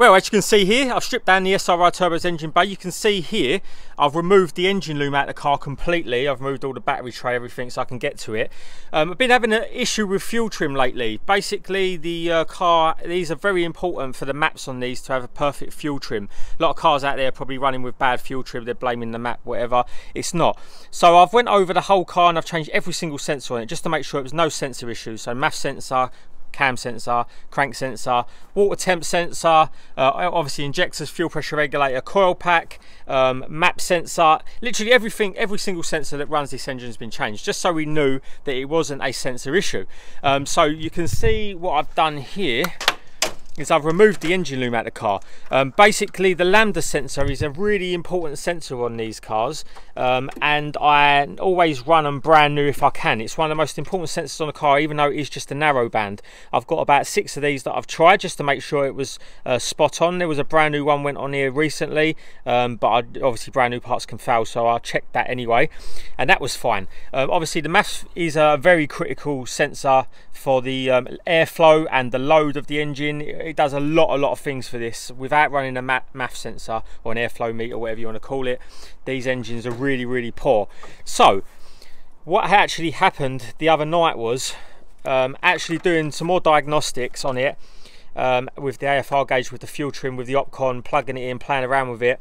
Well, as you can see here, I've stripped down the SRI turbo's engine bay. You can see here, I've removed the engine loom out of the car completely. I've removed all the battery tray, everything, so I can get to it. I've been having an issue with fuel trim lately. Basically, the car, these are very important for the maps on these to have a perfect fuel trim. A lot of cars out there are probably running with bad fuel trim. They're blaming the map, whatever. It's not. So I've went over the whole car and I've changed every single sensor on it just to make sure it was no sensor issues. So MAF sensor, cam sensor, crank sensor, water temp sensor, obviously injectors, fuel pressure regulator, coil pack, map sensor, literally everything, every single sensor that runs this engine has been changed, just so we knew that it wasn't a sensor issue. So you can see what I've done here is I've removed the engine loom out of the car. Basically, the lambda sensor is a really important sensor on these cars, and I always run them brand new if I can. It's one of the most important sensors on the car, even though it is just a narrow band. I've got about 6 of these that I've tried just to make sure it was spot on. There was a brand new one went on here recently, but obviously brand new parts can fail, so I checked that anyway, and that was fine. Obviously, the MAF is a very critical sensor for the airflow and the load of the engine. It does a lot of things for this. Without running a MAF sensor or an airflow meter, whatever you want to call it, these engines are really, really poor. So what actually happened the other night was actually doing some more diagnostics on it with the AFR gauge, with the fuel trim, with the opcom, plugging it in, playing around with it.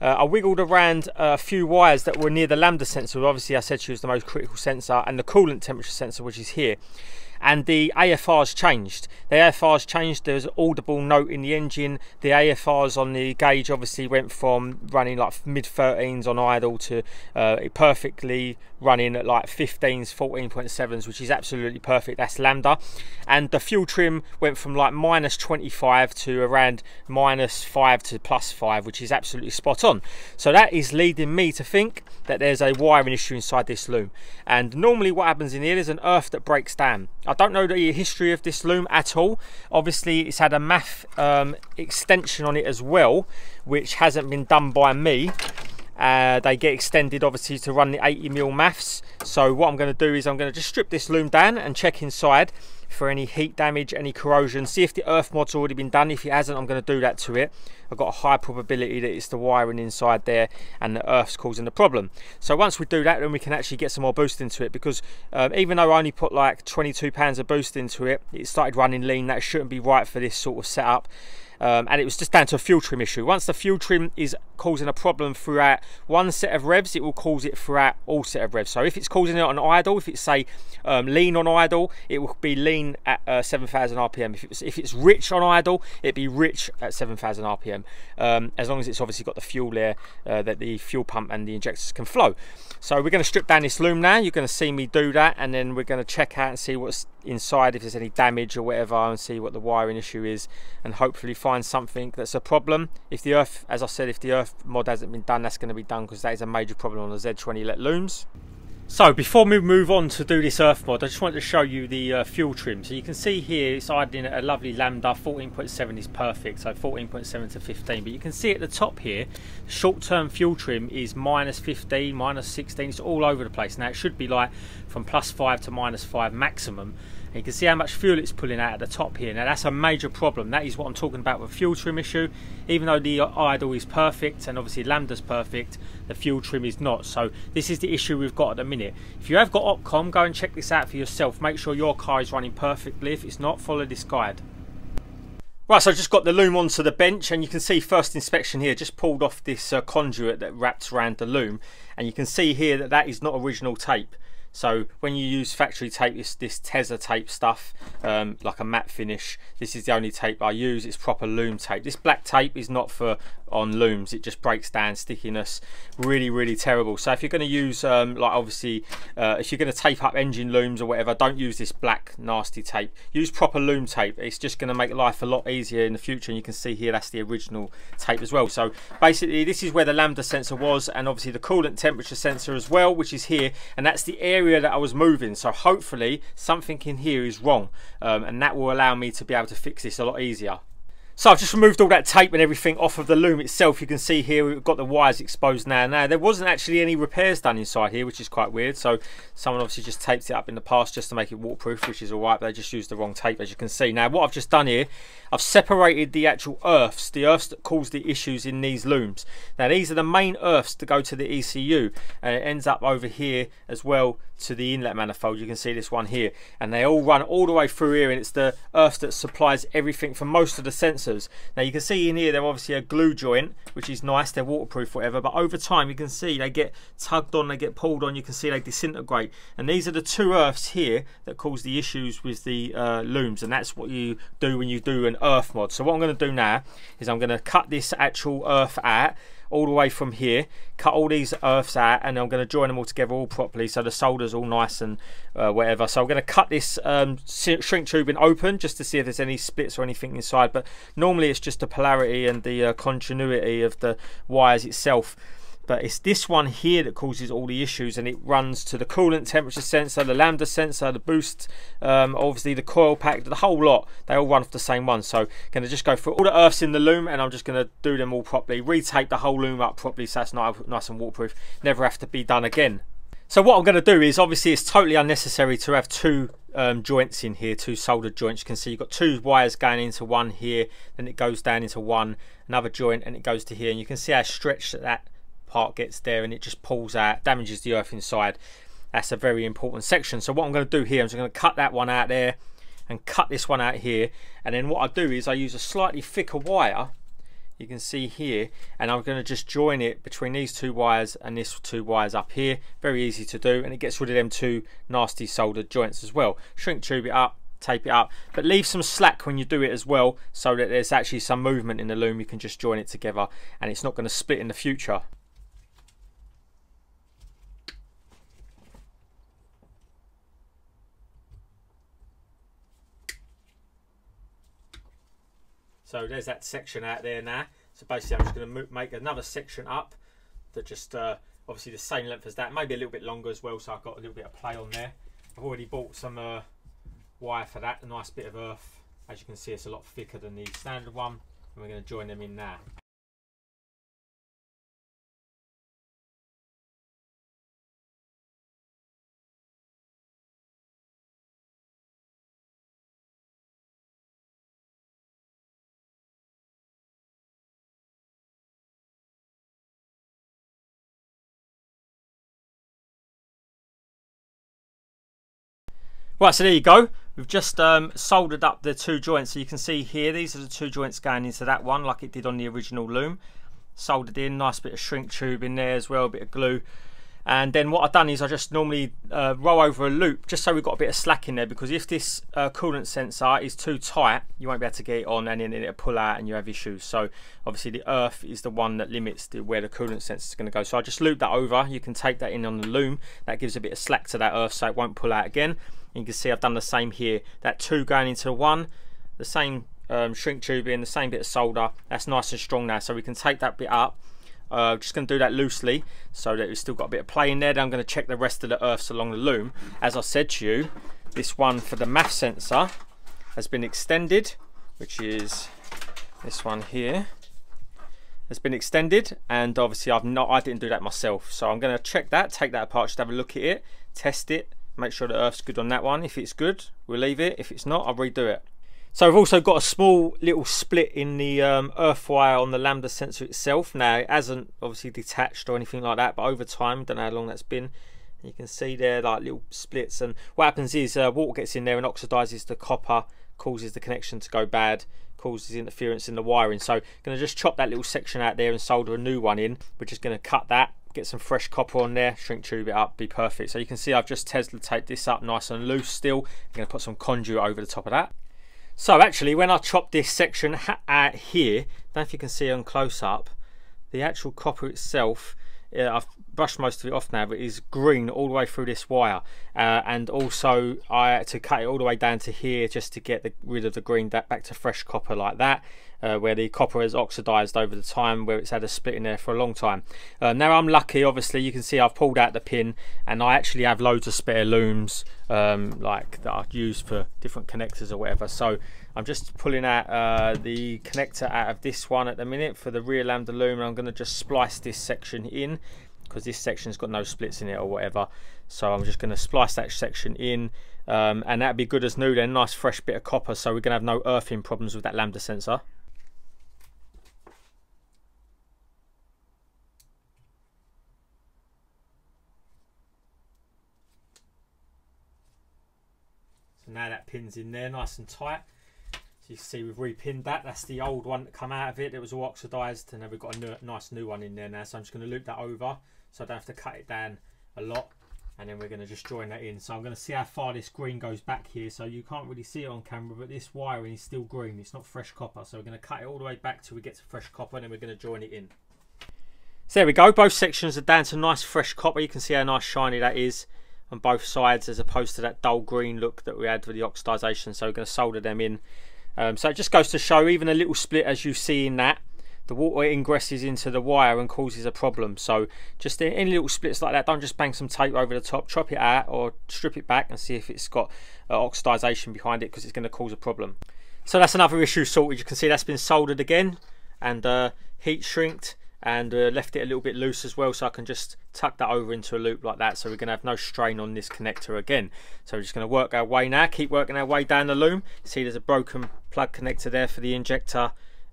I wiggled around a few wires that were near the lambda sensor. Obviously, I said she was the most critical sensor, and the coolant temperature sensor, which is here. And the AFR's changed. The AFR's changed. There's an audible note in the engine. The AFR's on the gauge obviously went from running like mid 13s on idle to perfectly running at like 15s, 14.7s, which is absolutely perfect. That's lambda. And the fuel trim went from like minus 25 to around minus 5 to plus 5, which is absolutely spot on. So that is leading me to think that there's a wiring issue inside this loom. And normally what happens in here is an earth that breaks down. I don't know the history of this loom at all. Obviously, it's had a MAF extension on it as well, which hasn't been done by me. They get extended obviously to run the 80mm MAFs. So what I'm going to do is I'm going to just strip this loom down and check inside for any heat damage, any corrosion, see if the earth mod's already been done. If it hasn't, I'm going to do that to it. I've got a high probability that it's the wiring inside there and the earth's causing the problem. So once we do that, then we can actually get some more boost into it, because even though I only put like 22 pounds of boost into it, it started running lean. That shouldn't be right for this sort of setup. And it was just down to a fuel trim issue. Once the fuel trim is causing a problem throughout one set of revs, it will cause it throughout all set of revs. So if it's causing it on idle, if it's say lean on idle, it will be lean at 7,000 RPM. If it's rich on idle, it'd be rich at 7,000 RPM. As long as it's obviously got the fuel there that the fuel pump and the injectors can flow. So we're going to strip down this loom now. You're going to see me do that, and then we're going to check out and see what's inside, if there's any damage or whatever, and see what the wiring issue is, and hopefully find something that's a problem. If the earth, as I said, if the earth mod hasn't been done, that's going to be done, because that is a major problem on the Z20LET looms. So before we move on to do this earth mod, I just wanted to show you the fuel trim. So you can see here it's idling at a lovely lambda. 14.7 is perfect, so 14.7 to 15. But you can see at the top here, short-term fuel trim is minus 15, minus 16. It's all over the place. Now it should be like from plus 5 to minus 5 maximum. And you can see how much fuel it's pulling out at the top here. Now that's a major problem. That is what I'm talking about with fuel trim issue. Even though the idle is perfect and obviously lambda's perfect, the fuel trim is not. So this is the issue we've got at the minute. If you have got opcom, go and check this out for yourself. Make sure your car is running perfectly. If it's not, follow this guide. Right, so I just got the loom onto the bench, and you can see first inspection here, just pulled off this conduit that wraps around the loom, and you can see here that that is not original tape. So when you use factory tape, it's this Tesa tape stuff, like a matte finish. This is the only tape I use. It's proper loom tape. This black tape is not for on looms. It just breaks down, stickiness, really, really terrible. So if you're going to use, like obviously, if you're going to tape up engine looms or whatever, don't use this black nasty tape. Use proper loom tape. It's just going to make life a lot easier in the future. And you can see here, that's the original tape as well. So basically, this is where the lambda sensor was, and obviously the coolant temperature sensor as well, which is here, and that's the area area that I was moving, so hopefully something in here is wrong, and that will allow me to be able to fix this a lot easier. So I've just removed all that tape and everything off of the loom itself. You can see here we've got the wires exposed now. There wasn't actually any repairs done inside here, which is quite weird. So someone obviously just taped it up in the past just to make it waterproof, which is all right, but they just used the wrong tape, as you can see. Now what I've just done here, I've separated the actual earths, the earths that cause the issues in these looms. Now these are the main earths that go to the ECU, and it ends up over here as well to the inlet manifold. You can see this one here, and they all run all the way through here, and it's the earth that supplies everything for most of the sensors. Now you can see in here they're obviously a glue joint, which is nice, they're waterproof, whatever, but over time you can see they get tugged on, they get pulled on, you can see they disintegrate, and these are the two earths here that cause the issues with the looms, and that's what you do when you do an earth mod. So what I'm going to do now is I'm going to cut this actual earth out all the way from here, cut all these earths out, and I'm going to join them all together all properly so the solder's all nice and whatever. So I'm going to cut this shrink tubing open just to see if there's any splits or anything inside, but normally it's just the polarity and the continuity of the wires itself. But it's this one here that causes all the issues, and it runs to the coolant temperature sensor, the lambda sensor, the boost, obviously the coil pack, the whole lot. They all run off the same one. So going to just go through all the earths in the loom, and I'm just going to do them all properly, retape the whole loom up properly so it's nice and waterproof, never have to be done again. So what I'm going to do is, obviously it's totally unnecessary to have two joints in here, two soldered joints. You can see you've got two wires going into one here, then it goes down into one, another joint, and it goes to here, and you can see how stretched that part gets there, and it just pulls out, damages the earth inside. That's a very important section. So what I'm going to do here, I'm just going to cut that one out there and cut this one out here, and then what I do is I use a slightly thicker wire, you can see here, and I'm going to just join it between these two wires and these two wires up here. Very easy to do, and it gets rid of them two nasty soldered joints as well. Shrink tube it up, tape it up, but leave some slack when you do it as well, so that there's actually some movement in the loom. You can just join it together and it's not going to split in the future. So there's that section out there now. So basically I'm just going to make another section up that just obviously the same length as that, maybe a little bit longer as well, so I've got a little bit of play on there. I've already bought some wire for that, a nice bit of earth. As you can see, it's a lot thicker than the standard one, and we're going to join them in now. Right, so there you go. We've just soldered up the two joints. So you can see here, these are the two joints going into that one, like it did on the original loom. Soldered in, nice bit of shrink tube in there as well, a bit of glue. And then what I've done is I just normally roll over a loop, just so we've got a bit of slack in there, because if this coolant sensor is too tight, you won't be able to get it on, and then it'll pull out and you have issues. So obviously the earth is the one that limits where the coolant sensor is going to go. So I just loop that over. You can take that in on the loom. That gives a bit of slack to that earth so it won't pull out again. And you can see I've done the same here. That two going into one, the same shrink tubing, the same bit of solder. That's nice and strong now, so we can take that bit up. Just going to do that loosely so that we've still got a bit of play in there. Then I'm going to check the rest of the earths along the loom. As I said to you, this one for the MAF sensor has been extended, which is this one here. Has been extended, and obviously I didn't do that myself. So I'm going to check that, take that apart, just have a look at it, test it, make sure the earth's good on that one. If it's good, we'll leave it. If it's not, I'll redo it. So I've also got a small little split in the earth wire on the lambda sensor itself. Now it hasn't obviously detached or anything like that, but over time, don't know how long that's been, you can see there like little splits, and what happens is water gets in there and oxidizes the copper, causes the connection to go bad, causes interference in the wiring. So I'm going to just chop that little section out there and solder a new one in. We're just going to cut that, get some fresh copper on there, shrink tube it up, be perfect. So you can see I've just Tesla taped this up nice and loose still. I'm going to put some conduit over the top of that. So actually, when I chopped this section out here, I don't know if you can see on close up, the actual copper itself I've brushed most of it off now, but it is green all the way through this wire, and also I had to cut it all the way down to here just to get rid of the green back to fresh copper like that, where the copper has oxidized over the time, where it's had a split in there for a long time. Now I'm lucky, obviously you can see I've pulled out the pin, and I actually have loads of spare looms like that I've used for different connectors or whatever, so I'm just pulling out the connector out of this one at the minute for the rear lambda loom, and I'm going to just splice this section in because this section's got no splits in it or whatever, so I'm just going to splice that section in. And that'd be good as new then, nice fresh bit of copper, so we're going to have no earthing problems with that lambda sensor. Now that pin's in there nice and tight, so you can see we've repinned that. That's the old one that come out of it that was all oxidized, and then we've got a nice new one in there now, so I'm just going to loop that over so I don't have to cut it down a lot, and then we're going to just join that in. So I'm going to see how far this green goes back here, so you can't really see it on camera, but this wiring is still green, it's not fresh copper, so we're going to cut it all the way back till we get to fresh copper, and then we're going to join it in. So there we go, both sections are down to nice fresh copper. You can see how nice shiny that is on both sides, as opposed to that dull green look that we had with the oxidization, so we're going to solder them in. So it just goes to show, even a little split as you see in that, the water ingresses into the wire and causes a problem. So just any little splits like that, don't just bang some tape over the top, chop it out or strip it back and see if it's got oxidization behind it, because it's going to cause a problem. So that's another issue sorted. You can see that's been soldered again and heat shrinked, and left it a little bit loose as well, so I can just tuck that over into a loop like that, so we're going to have no strain on this connector again. So we're just going to work our way now, keep working our way down the loom. See there's a broken plug connector there for the injector,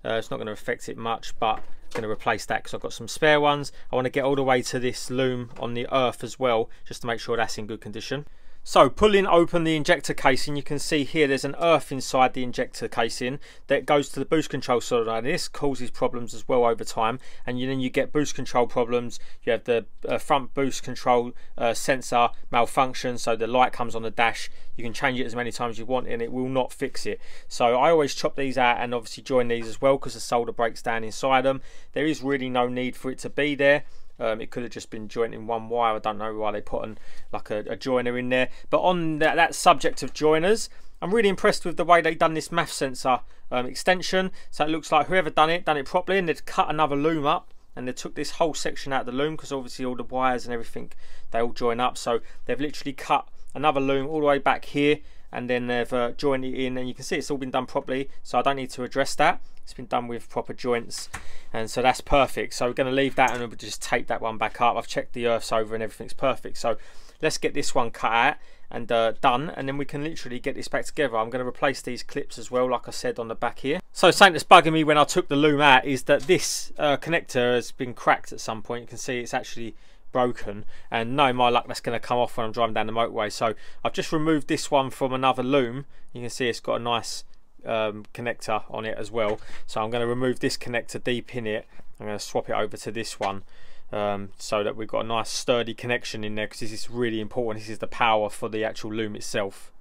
it's not going to affect it much, but I'm going to replace that because I've got some spare ones. I want to get all the way to this loom on the earth as well, just to make sure that's in good condition. So pulling open the injector casing, you can see here there's an earth inside the injector casing that goes to the boost control solenoid, and this causes problems as well over time, and then you get boost control problems. You have the front boost control sensor malfunction, so the light comes on the dash. You can change it as many times as you want and it will not fix it. So I always chop these out and obviously join these as well, because the solder breaks down inside them. There is really no need for it to be there. It could have just been joined in one wire. I don't know why they put in like a joiner in there. But on that subject of joiners, I'm really impressed with the way they've done this MAF sensor extension. So it looks like whoever done it properly, and they'd cut another loom up and they took this whole section out of the loom, because obviously all the wires and everything, they all join up. So they've literally cut another loom all the way back here, and then they've joined it in, and you can see it's all been done properly, so I don't need to address that. It's been done with proper joints, and so that's perfect. So we're going to leave that and we'll just tape that one back up. I've checked the earths over and everything's perfect, so let's get this one cut out and done, and then we can literally get this back together. I'm going to replace these clips as well, like I said, on the back here. So something that's bugging me when I took the loom out is that this connector has been cracked at some point. You can see it's actually broken, and no, my luck, that's going to come off when I'm driving down the motorway. So I've just removed this one from another loom. You can see it's got a nice connector on it as well, so I'm going to remove this connector, de-pin it, I'm going to swap it over to this one, so that we've got a nice sturdy connection in there, because this is really important. This is the power for the actual loom itself.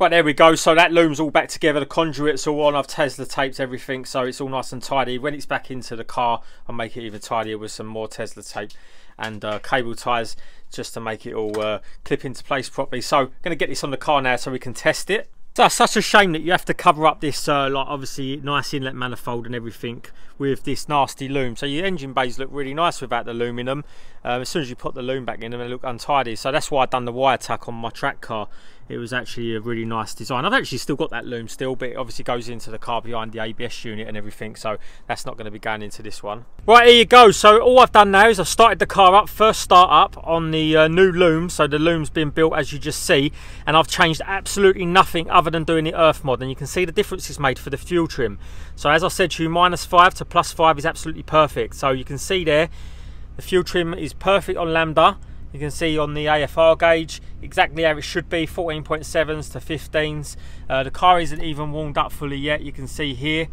Right, there we go, so that loom's all back together, the conduit's all on, I've Tesla taped everything, so it's all nice and tidy. When it's back into the car, I'll make it even tidier with some more Tesla tape and cable ties, just to make it all clip into place properly. So I'm going to get this on the car now so we can test it. So it's such a shame that you have to cover up this like obviously nice inlet manifold and everything with this nasty loom. So your engine bays look really nice without the loom in them. As soon as you put the loom back in them, they look untidy. So that's why I've done the wire tuck on my track car. It was actually a really nice design. I've actually still got that loom still, but it obviously goes into the car behind the ABS unit and everything, so that's not going to be going into this one. Right, here you go. So all I've done now is I've started the car up, first start up on the new loom. So the loom's been built, as you just see, and I've changed absolutely nothing other than doing the earth mod, and you can see the difference it's made for the fuel trim. So as I said to you, -5 to +5 is absolutely perfect. So you can see there the fuel trim is perfect on lambda. You can see on the AFR gauge exactly how it should be, 14.7s to 15s. The car isn't even warmed up fully yet, you can see here.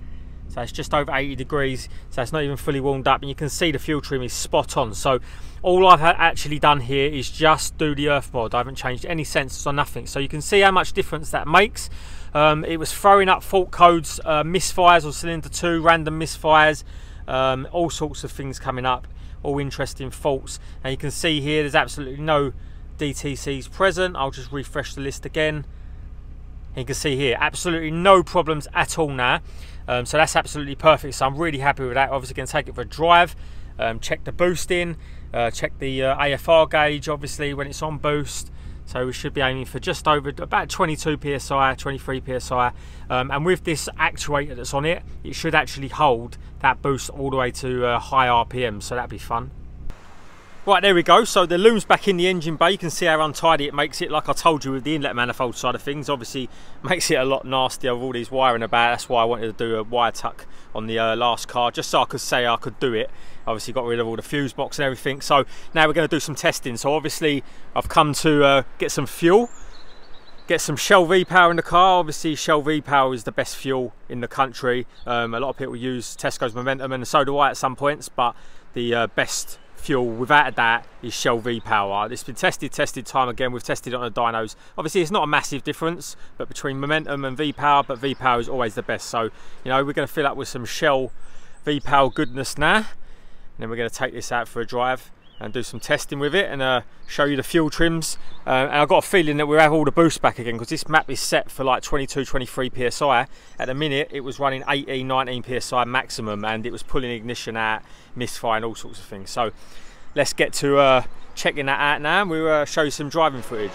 So it's just over 80 degrees, so it's not even fully warmed up, and you can see the fuel trim is spot on. So all I've actually done here is just do the earth mod. I haven't changed any sensors or nothing. So you can see how much difference that makes. It was throwing up fault codes, misfires on cylinder 2, random misfires. all sorts of things coming up, all interesting faults. And you can see here there's absolutely no DTCs present. I'll just refresh the list again. You can see here absolutely no problems at all now, so that's absolutely perfect. So I'm really happy with that. Obviously going to take it for a drive, check the boost in, check the AFR gauge obviously when it's on boost. So we should be aiming for just over about 22 psi, 23 psi, and with this actuator that's on it, it should actually hold that boost all the way to high RPM, so that'd be fun. Right, there we go. So the loom's back in the engine bay. You can see how untidy it makes it. Like I told you with the inlet manifold side of things, obviously makes it a lot nastier with all these wiring about. That's why I wanted to do a wire tuck on the last car, just so I could say I could do it. Obviously got rid of all the fuse box and everything. So now we're going to do some testing. So obviously I've come to get some fuel, get some Shell V-Power in the car. Obviously Shell V-Power is the best fuel in the country. A lot of people use Tesco's Momentum, and so do I at some points, but the best fuel without that is Shell V-Power. It's been tested time again. We've tested it on the dynos. Obviously it's not a massive difference, but between Momentum and V-Power, but V-Power is always the best. So, you know, we're going to fill up with some Shell V-Power goodness now, and then we're going to take this out for a drive and do some testing with it, and show you the fuel trims. And I've got a feeling that we'll have all the boost back again, because this map is set for like 22, 23 PSI. At the minute, it was running 18, 19 PSI maximum, and it was pulling ignition out, misfiring, all sorts of things. So let's get to checking that out now, and we'll show you some driving footage.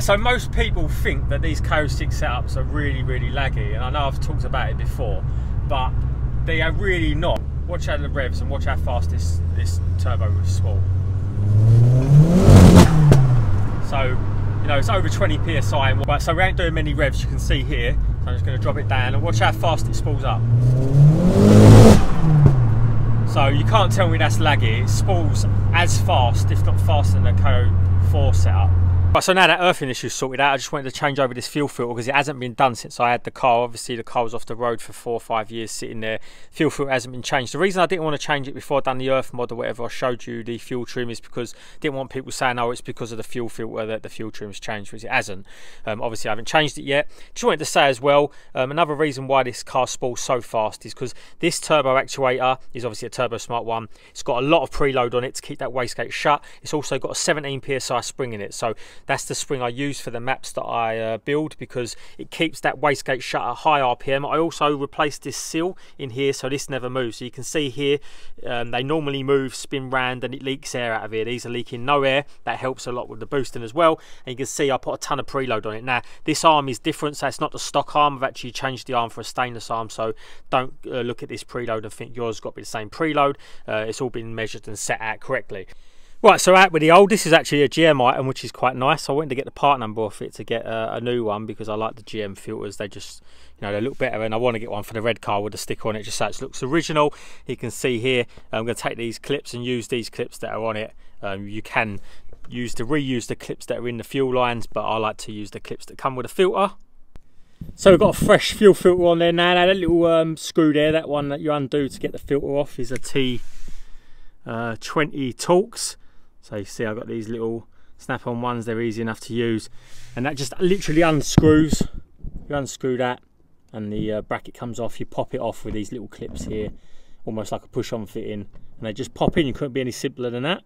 So most people think that these KO6 setups are really, really laggy, and I know I've talked about it before, but they are really not. Watch out the revs and watch how fast this turbo will spool. So, you know, it's over 20 psi, but so we ain't doing many revs. You can see here. So I'm just going to drop it down and watch how fast it spools up. So you can't tell me that's laggy. It spools as fast, if not faster, than the KO4 setup. Right, so now that earthing issue's sorted out, I just wanted to change over this fuel filter, because it hasn't been done since I had the car. Obviously the car was off the road for 4 or 5 years sitting there. Fuel filter hasn't been changed. The reason I didn't want to change it before I'd done the earth mod or whatever I showed you the fuel trim is because I didn't want people saying, oh, it's because of the fuel filter that the fuel trim's changed, which it hasn't. Obviously I haven't changed it yet. Just wanted to say as well, another reason why this car spools so fast is because this turbo actuator is obviously a Turbo Smart one. It's got a lot of preload on it to keep that wastegate shut. It's also got a 17 PSI spring in it, so that's the spring I use for the maps that I build, because it keeps that wastegate shut at high RPM. I also replaced this seal in here, so this never moves. So you can see here, they normally move, spin round, and it leaks air out of here. These are leaking no air. That helps a lot with the boosting as well. And you can see I put a ton of preload on it. Now, this arm is different, so it's not the stock arm. I've actually changed the arm for a stainless arm, so don't look at this preload and think yours got to be the same preload. It's all been measured and set out correctly. Right, so out with the old. This is actually a GM item, which is quite nice. I wanted to get the part number off it to get a new one, because I like the GM filters. They just, you know, they look better, and I want to get one for the red car with the sticker on it, just so it looks original. You can see here, I'm going to take these clips and use these clips that are on it. You can use to reuse the clips that are in the fuel lines, but I like to use the clips that come with the filter. So we've got a fresh fuel filter on there now. That little screw there, that one that you undo to get the filter off, is a T20 Torx. So you see I've got these little snap-on ones, they're easy enough to use. And that just literally unscrews. You unscrew that and the bracket comes off. You pop it off with these little clips here, almost like a push-on fitting. And they just pop in, you couldn't be any simpler than that.